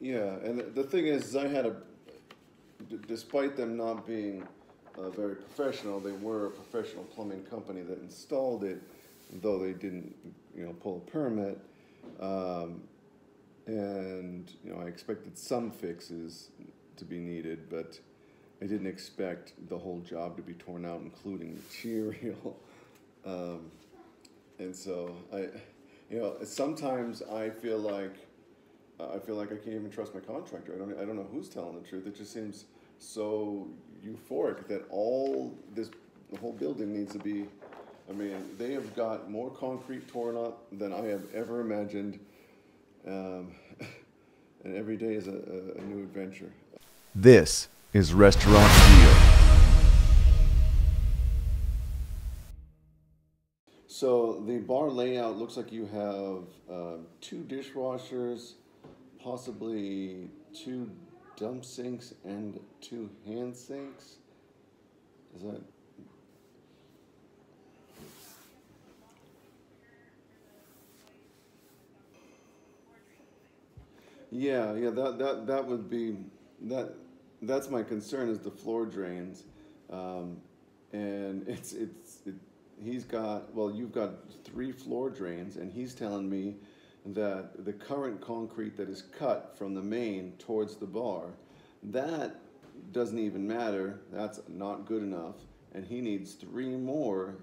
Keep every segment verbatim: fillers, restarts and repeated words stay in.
Yeah, and the thing is, I had a, d despite them not being uh, very professional, they were a professional plumbing company that installed it, though they didn't, you know, pull a permit. Um, and, you know, I expected some fixes to be needed, but I didn't expect the whole job to be torn out, including material. um, and so, I, you know, sometimes I feel like, I feel like I can't even trust my contractor. I don't, I don't know who's telling the truth. It just seems so euphoric that all this, the whole building needs to be, I mean, they have got more concrete torn up than I have ever imagined. Um, and every day is a, a, a new adventure. This is Restaurant Gear. So the bar layout looks like you have uh, two dishwashers, possibly two dump sinks and two hand sinks. Is that? Yeah, yeah, that, that, that would be, that, that's my concern, is the floor drains. Um, and it's, it's, it, he's got, well, you've got three floor drains, and he's telling me that the current concrete that is cut from the main towards the bar, that doesn't even matter. That's not good enough. And he needs three more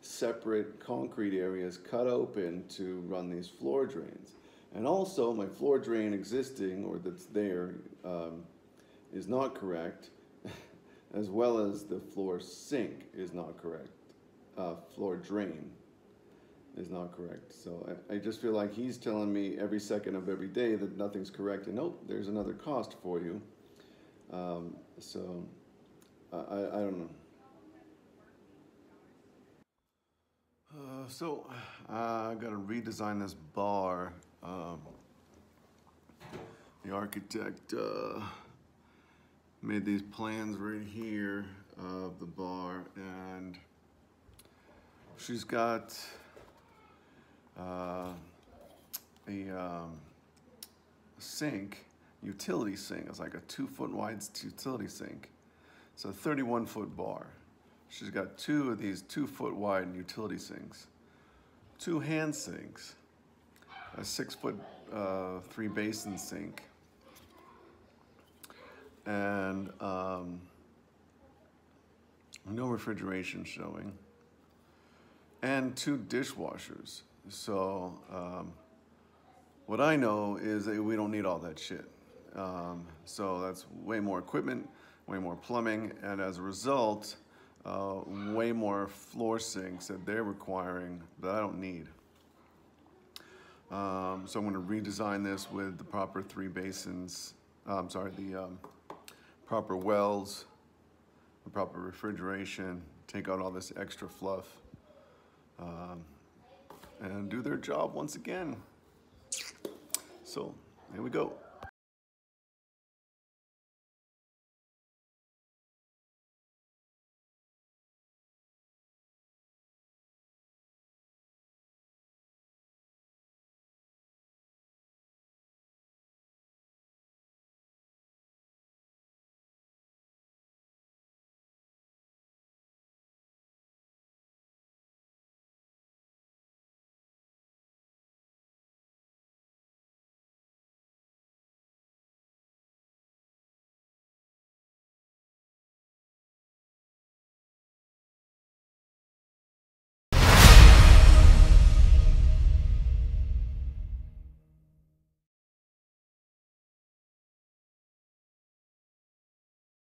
separate concrete areas cut open to run these floor drains. And also, my floor drain existing, or that's there, um, is not correct, as well as the floor sink is not correct. Uh, floor drain is not correct. So I, I just feel like he's telling me every second of every day that nothing's correct, and nope, there's another cost for you. Um, so I, I, I don't know. Uh, so uh, I gotta redesign this bar. Um, the architect uh, made these plans right here of the bar, and she's got uh, a um, sink, utility sink. It's like a two foot wide utility sink. It's a thirty-one foot bar. She's got two of these two foot wide utility sinks, two hand sinks, a six foot uh, three basin sink, and um, no refrigeration showing, and two dishwashers. So um, what I know is that we don't need all that shit. Um, so that's way more equipment, way more plumbing, and as a result, uh, way more floor sinks that they're requiring that I don't need. Um, so I'm going to redesign this with the proper three basins, uh, I'm sorry, the um, proper wells, the proper refrigeration, take out all this extra fluff, um, and do their job once again. So, here we go.